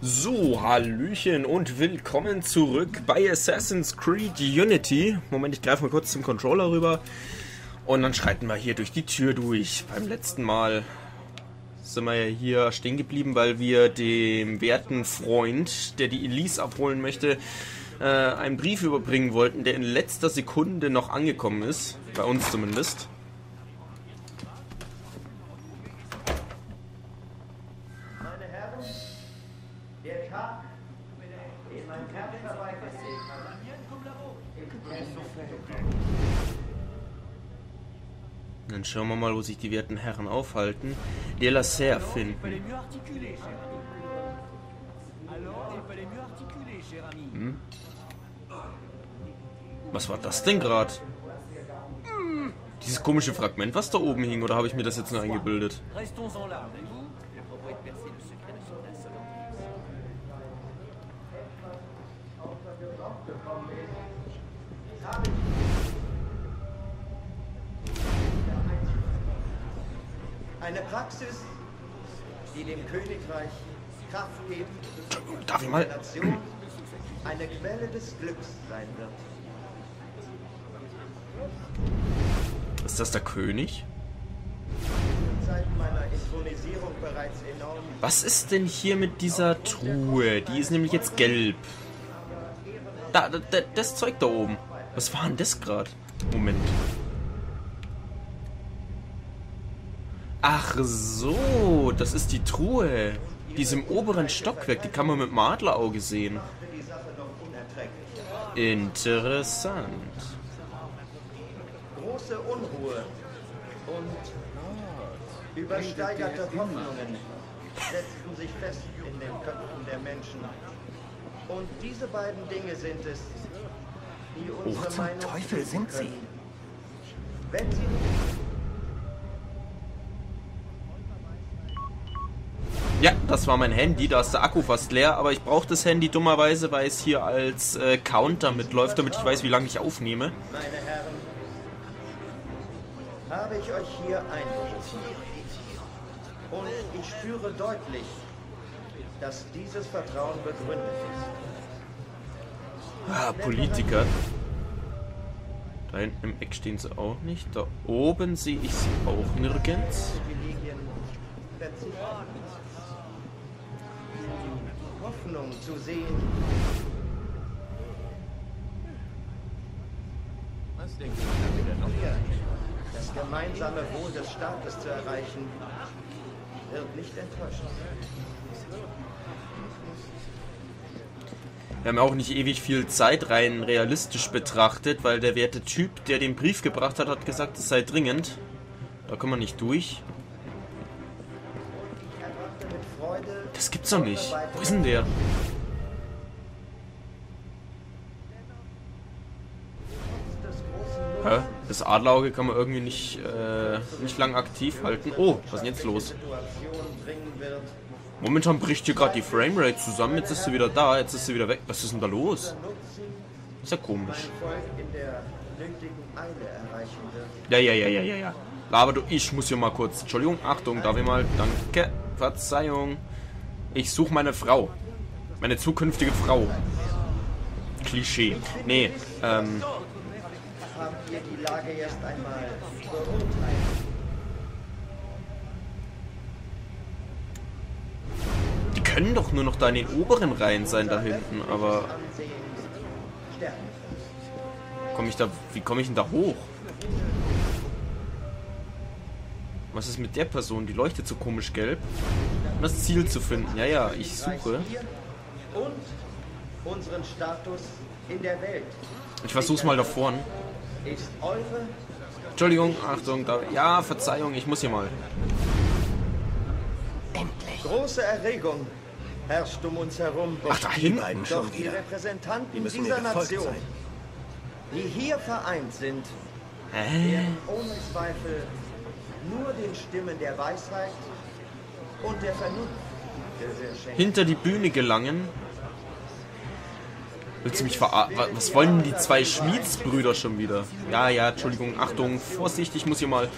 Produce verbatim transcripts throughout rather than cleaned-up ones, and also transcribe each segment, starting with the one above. So, Hallöchen und willkommen zurück bei Assassin's Creed Unity. Moment, ich greife mal kurz zum Controller rüber. Und dann schreiten wir hier durch die Tür durch. Beim letzten Mal sind wir ja hier stehen geblieben, weil wir dem werten Freund, der die Elise abholen möchte, äh, einen Brief überbringen wollten, der in letzter Sekunde noch angekommen ist. Bei uns zumindest. Dann schauen wir mal, wo sich die werten Herren aufhalten. De la Serre finden. Hm? Was war das denn gerade? Hm. Dieses komische Fragment, was da oben hing, oder habe ich mir das jetzt nur eingebildet? Eine Praxis, die dem Königreich Kraft geben, darf ich mal? Eine Quelle des Glücks sein wird. Ist das der König? Was ist denn hier mit dieser Truhe? Die ist nämlich jetzt gelb. Da, da, das Zeug da oben. Was war denn das gerade? Moment. Ach so, das ist die Truhe. Die ist im oberen Stockwerk. Die kann man mit dem Adlerauge sehen. Interessant. Große Unruhe und übersteigerte Hoffnungen setzten sich fest in den Köpfen der Menschen. Und diese beiden Dinge sind es, die unsere oh, zum Meinung Teufel sind sie? Wenn sie Ja, das war mein Handy, da ist der Akku fast leer, aber ich brauche das Handy dummerweise, weil es hier als äh, Counter mitläuft, damit ich weiß, wie lange ich aufnehme. Meine Herren, habe ich euch hier einberufen. Und ich spüre deutlich, dass dieses Vertrauen begründet ist. Ah, Politiker. Da hinten im Eck stehen sie auch nicht, da oben sehe ich sie auch nirgends. Hoffnung zu sehen. Was denkt ihr wieder noch? Das gemeinsame Wohl des Staates zu erreichen, wird nicht enttäuscht. Wir haben auch nicht ewig viel Zeit rein realistisch betrachtet, weil der werte Typ, der den Brief gebracht hat, hat gesagt, es sei dringend. Da können wir nicht durch. Das gibt's doch nicht. Wo ist denn der? Hä? Das Adlerauge kann man irgendwie nicht, äh, nicht lang aktiv halten. Oh, was ist denn jetzt los? Momentan bricht hier gerade die Framerate zusammen. Jetzt ist sie wieder da, jetzt ist sie wieder weg. Was ist denn da los? Ist ja komisch. Ja, ja, ja, ja, ja, ja. Aber du, ich muss hier mal kurz. Entschuldigung, Achtung, darf ich mal? Danke. Verzeihung. Ich suche meine Frau. Meine zukünftige Frau. Klischee. Nee, ähm... Habt ihr die Lage erst einmal beurteilt? Die können doch nur noch da in den oberen Reihen sein, da hinten, aber... Komm ich da... Wie komme ich denn da hoch? Was ist mit der Person? Die leuchtet so komisch gelb. Um das Ziel zu finden. Ja, ja, ich suche. Und unseren Status in der Welt. Ich versuch's mal da vorne. Entschuldigung, Achtung, da, ja, Verzeihung, ich muss hier mal. Endlich. Große Erregung herrscht um uns herum. Ach, dahin eigentlich schon wieder. Doch die Repräsentanten dieser Nation, die hier vereint sind, werden ohne Zweifel nur den Stimmen der Weisheit und der Vernunft hinter die Bühne gelangen. Willst du mich verarschen? Was wollen die zwei Schmiedsbrüder schon wieder? Ja, ja, Entschuldigung, Achtung, Vorsicht, ich muss hier mal...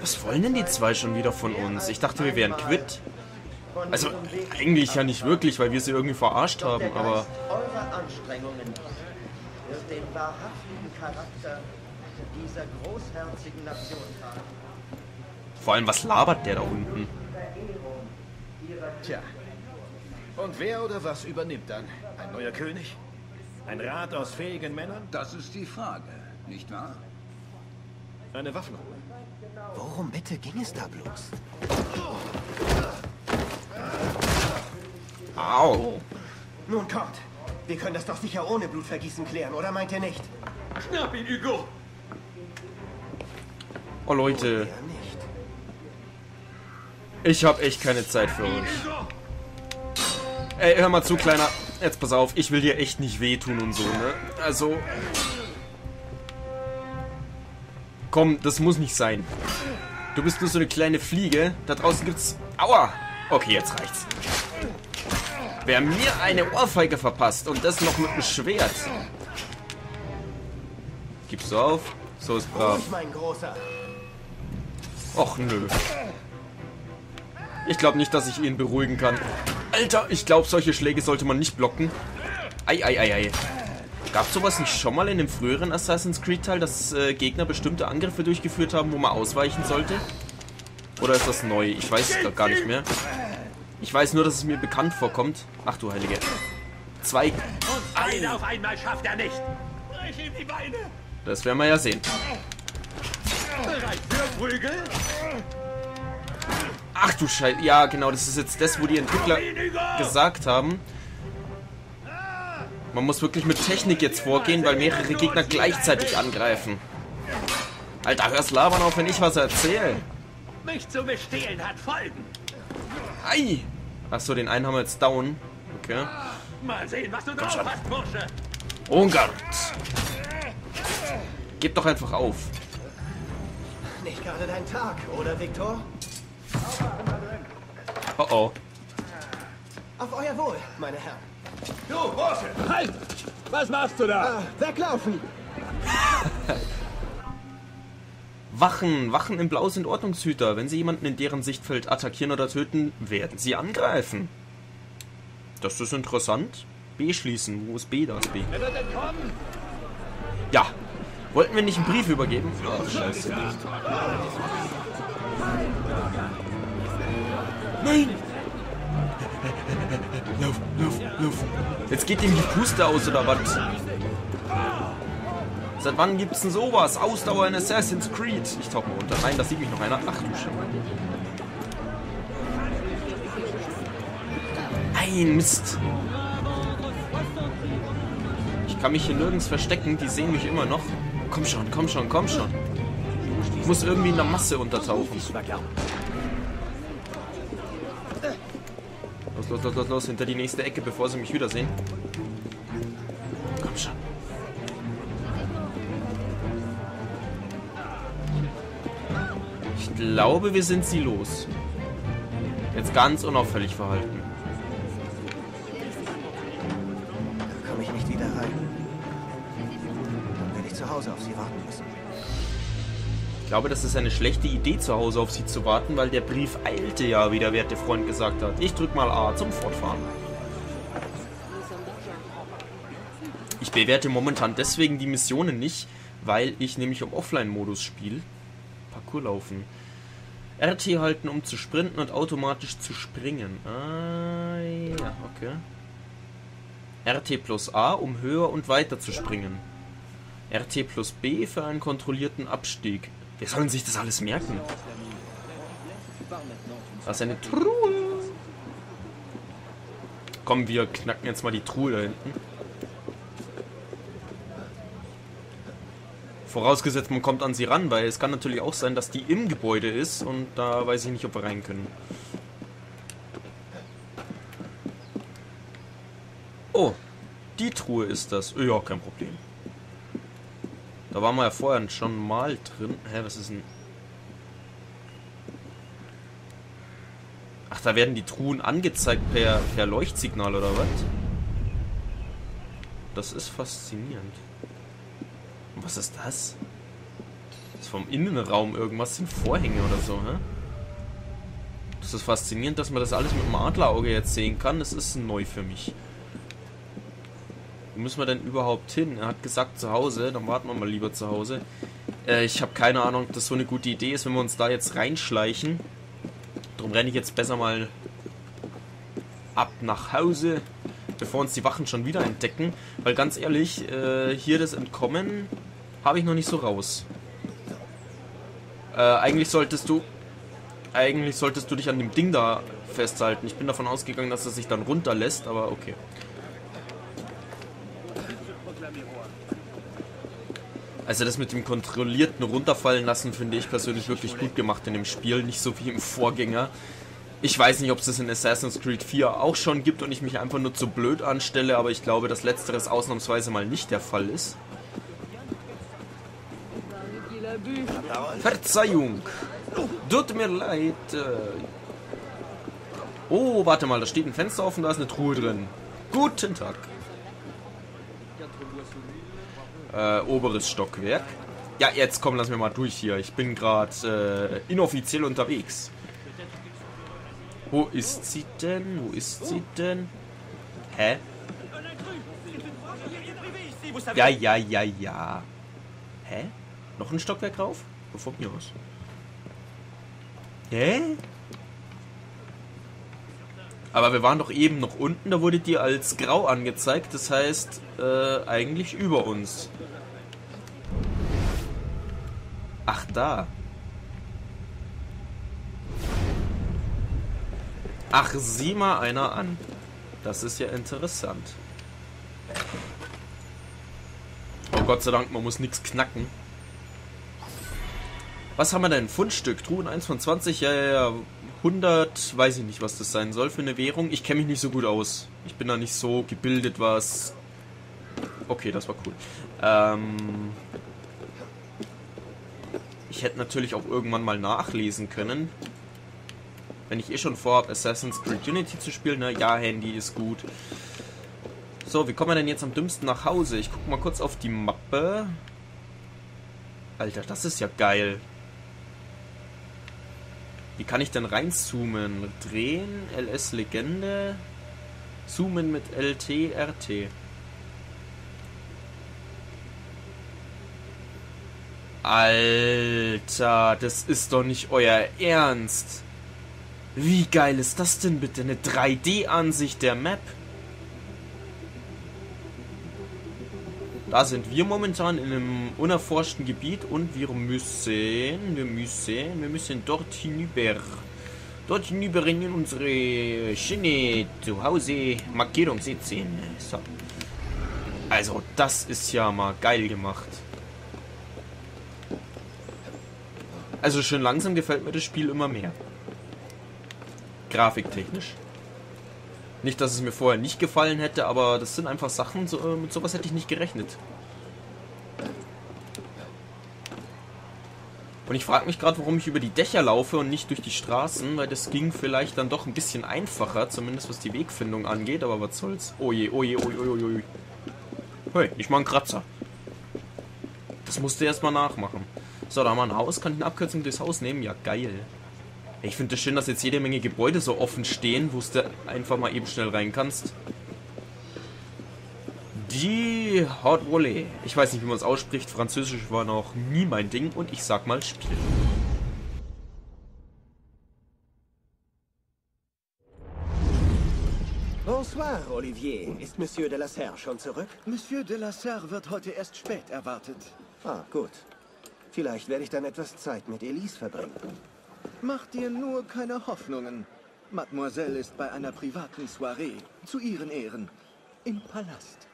Was wollen denn die zwei schon wieder von uns? Ich dachte, wir wären quitt. Also eigentlich ja nicht wirklich, weil wir sie irgendwie verarscht haben, aber... Eure Anstrengungen wird den wahrhaftigen Charakter dieser großherzigen Nation tragen. Vor allem, was labert der da unten? Tja. Und wer oder was übernimmt dann? Ein neuer König? Ein Rat aus fähigen Männern? Das ist die Frage, nicht wahr? Eine Waffnung. Worum bitte ging es da bloß? Au! Oh. Nun kommt! Wir können das doch sicher ohne Blutvergießen klären, oder meint ihr nicht? Schnapp ihn, Hugo! Oh Leute! Ich hab echt keine Zeit für euch. Ey, hör mal zu, Kleiner. Jetzt pass auf, ich will dir echt nicht wehtun und so, ne? Also... Komm, das muss nicht sein. Du bist nur so eine kleine Fliege. Da draußen gibt's... Aua! Okay, jetzt reicht's. Wer mir eine Ohrfeige verpasst und das noch mit einem Schwert. Gibst du auf? So ist brav. Och nö. Ich glaube nicht, dass ich ihn beruhigen kann. Alter, ich glaube, solche Schläge sollte man nicht blocken. Ei, ei, ei, ei. Gab's sowas nicht schon mal in dem früheren Assassin's Creed Teil, dass äh, Gegner bestimmte Angriffe durchgeführt haben, wo man ausweichen sollte? Oder ist das neu? Ich weiß es gar nicht mehr. Ich weiß nur, dass es mir bekannt vorkommt. Ach du Heilige. Zwei. Ein auf einmal schafft er nicht. Brech ihm die Beine. Das werden wir ja sehen. Bereit für Prügel? Ach du Scheiße. Ja, genau. Das ist jetzt das, wo die Entwickler gesagt haben. Man muss wirklich mit Technik jetzt vorgehen, weil mehrere Gegner gleichzeitig angreifen. Alter, hör's labern auf, wenn ich was erzähle. Mich zu bestehlen hat Folgen. Ei! Achso, den einen haben wir jetzt down. Okay. Mal sehen, was du drauf hast, Bursche. Oh Gott! Gib doch einfach auf. Nicht gerade dein Tag, oder, Victor? Oh oh. Auf euer Wohl, meine Herren. Du, Bursche! Halt! Was machst du da? Uh, weglaufen! Wachen. Wachen im Blau sind Ordnungshüter. Wenn sie jemanden in deren Sichtfeld attackieren oder töten, werden sie angreifen. Das ist interessant. B schließen. Wo ist B? Da ist B. Ja. Wollten wir nicht einen Brief übergeben? Oh, scheiße. Nein! Lauf, lauf, lauf. Jetzt geht ihm die Puste aus, oder was? Seit wann gibt's denn sowas? Ausdauer in Assassin's Creed. Ich tauche mal runter. Nein, da sieht mich noch einer. Ach du Scheiße. Nein, Mist. Ich kann mich hier nirgends verstecken. Die sehen mich immer noch. Komm schon, komm schon, komm schon. Ich muss irgendwie in der Masse untertauchen. Los, los, los, los, los. Hinter die nächste Ecke, bevor sie mich wiedersehen. Komm schon. Ich glaube, wir sind sie los. Jetzt ganz unauffällig verhalten. Da komme ich nicht wieder rein. Dann werde ich zu Hause auf sie warten müssen. Ich glaube, das ist eine schlechte Idee, zu Hause auf sie zu warten, weil der Brief eilte ja, wie der werte Freund gesagt hat. Ich drück mal A zum Fortfahren. Ich bewerte momentan deswegen die Missionen nicht, weil ich nämlich im Offline-Modus spiele. Parkour laufen. R T halten, um zu sprinten und automatisch zu springen. Ah, ja, okay. R T plus A, um höher und weiter zu springen. R T plus B für einen kontrollierten Abstieg. Wir sollen sich das alles merken. Da ist eine Truhe. Komm, wir knacken jetzt mal die Truhe da hinten. Vorausgesetzt, man kommt an sie ran, weil es kann natürlich auch sein, dass die im Gebäude ist und da weiß ich nicht, ob wir rein können. Oh, die Truhe ist das. Ja, kein Problem. Da waren wir ja vorher schon mal drin. Hä, was ist denn? Ach, da werden die Truhen angezeigt per, per Leuchtsignal oder was? Das ist faszinierend. Was ist das? Das ist vom Innenraum irgendwas, sind Vorhänge oder so, hä? Das ist faszinierend, dass man das alles mit dem Adlerauge jetzt sehen kann. Das ist neu für mich. Wo müssen wir denn überhaupt hin? Er hat gesagt zu Hause. Dann warten wir mal lieber zu Hause. Äh, ich habe keine Ahnung, ob das so eine gute Idee ist, wenn wir uns da jetzt reinschleichen. Darum renne ich jetzt besser mal ab nach Hause, bevor uns die Wachen schon wieder entdecken. Weil ganz ehrlich, äh, hier das Entkommen habe ich noch nicht so raus. Äh, eigentlich solltest du... Eigentlich solltest du dich an dem Ding da festhalten. Ich bin davon ausgegangen, dass es sich dann runterlässt, aber okay. Also das mit dem kontrollierten Runterfallen lassen finde ich persönlich wirklich gut gemacht in dem Spiel. Nicht so wie im Vorgänger. Ich weiß nicht, ob es das in Assassin's Creed vier auch schon gibt und ich mich einfach nur zu blöd anstelle, aber ich glaube, dass letzteres ausnahmsweise mal nicht der Fall ist. Verzeihung! Tut mir leid. Oh, warte mal, da steht ein Fenster offen, da ist eine Truhe drin. Guten Tag. Äh, oberes Stockwerk. Ja, jetzt komm, lass mir mal durch hier. Ich bin gerade äh, inoffiziell unterwegs. Wo ist sie denn? Wo ist sie denn? Hä? Ja, ja, ja, ja. Hä? Noch ein Stockwerk rauf? Bevor mir was. Hä? Aber wir waren doch eben noch unten, da wurde die als grau angezeigt, das heißt, äh, eigentlich über uns. Ach, da. Ach, sieh mal einer an. Das ist ja interessant. Oh Gott sei Dank, man muss nichts knacken. Was haben wir denn? Fundstück, Truhen eins von zwanzig, ja, ja, ja, hundert, weiß ich nicht, was das sein soll für eine Währung. Ich kenne mich nicht so gut aus. Ich bin da nicht so gebildet, was... Okay, das war cool. Ähm... Ich hätte natürlich auch irgendwann mal nachlesen können. Wenn ich eh schon vorhabe, Assassin's Creed Unity zu spielen, ne? Ja, Handy ist gut. So, wie kommen wir denn jetzt am dümmsten nach Hause? Ich gucke mal kurz auf die Mappe. Alter, das ist ja geil. Wie kann ich denn reinzoomen? Drehen, L S Legende, zoomen mit L T, R T. Alter, das ist doch nicht euer Ernst. Wie geil ist das denn bitte? Eine drei D-Ansicht der Map. Da sind wir momentan in einem unerforschten Gebiet und wir müssen, wir müssen, wir müssen dort hinüber. Dort hinüber in unsere schöne Zuhause-Markierung sitzen. So. Also, das ist ja mal geil gemacht. Also, schön langsam gefällt mir das Spiel immer mehr. Grafiktechnisch. Nicht, dass es mir vorher nicht gefallen hätte, aber das sind einfach Sachen, so, mit sowas hätte ich nicht gerechnet. Und ich frage mich gerade, warum ich über die Dächer laufe und nicht durch die Straßen, weil das ging vielleicht dann doch ein bisschen einfacher, zumindest was die Wegfindung angeht, aber was soll's. Oh je, oh je, oh je, oh je, oh je. Hey, ich mach einen Kratzer. Das musste erstmal nachmachen. So, da haben wir ein Haus, kann ich eine Abkürzung durchs Haus nehmen? Ja, geil. Ich finde es schön, dass jetzt jede Menge Gebäude so offen stehen, wo du einfach mal eben schnell rein kannst. Die Hot Volley. Ich weiß nicht, wie man es ausspricht. Französisch war noch nie mein Ding und ich sag mal Spiel. Bonsoir, Olivier. Ist Monsieur de la Serre schon zurück? Monsieur de la Serre wird heute erst spät erwartet. Ah, gut. Vielleicht werde ich dann etwas Zeit mit Elise verbringen. Mach dir nur keine Hoffnungen. Mademoiselle ist bei einer privaten Soiree, zu ihren Ehren, im Palast.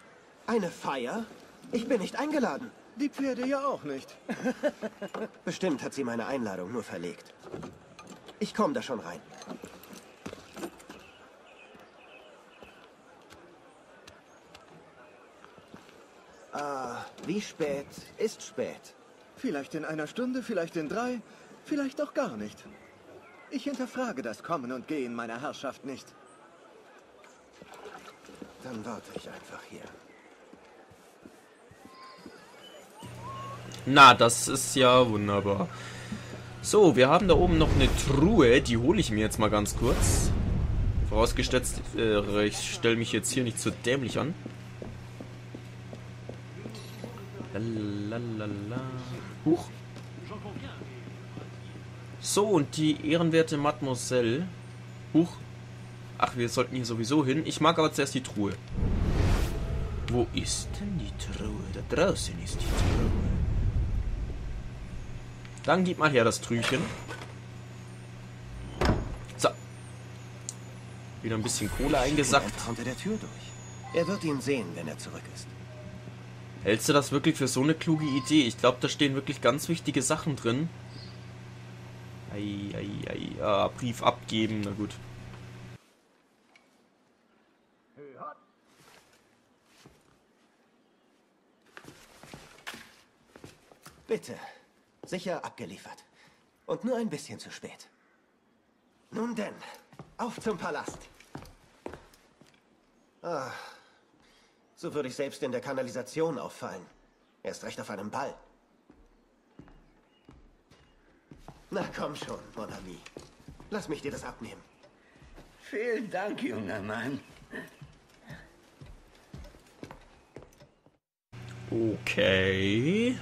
Eine Feier? Ich bin nicht eingeladen. Die Pferde ja auch nicht. Bestimmt hat sie meine Einladung nur verlegt. Ich komme da schon rein. Ah, wie spät ist spät? Vielleicht in einer Stunde, vielleicht in drei... Vielleicht auch gar nicht. Ich hinterfrage das Kommen und Gehen meiner Herrschaft nicht. Dann warte ich einfach hier. Na, das ist ja wunderbar. So, wir haben da oben noch eine Truhe. Die hole ich mir jetzt mal ganz kurz. Vorausgestellt, äh, ich stelle mich jetzt hier nicht so dämlich an. Lalalala. Huch. So, und die ehrenwerte Mademoiselle. Huch. Ach, wir sollten hier sowieso hin. Ich mag aber zuerst die Truhe. Wo ist denn die Truhe? Da draußen ist die Truhe. Dann gib mal her das Trüchen. So. Wieder ein bisschen Kohle eingesackt. Unter der Tür durch. Er wird ihn sehen, wenn er zurück ist. Hältst du das wirklich für so eine kluge Idee? Ich glaube, da stehen wirklich ganz wichtige Sachen drin. Ei, ei, ei. Ah, Brief abgeben. Na gut. Bitte. Sicher abgeliefert. Und nur ein bisschen zu spät. Nun denn, auf zum Palast. Ah, so würde ich selbst in der Kanalisation auffallen. Erst recht auf einem Ball. Na komm schon, mon ami. Lass mich dir das abnehmen. Vielen Dank, junger Mann. Okay.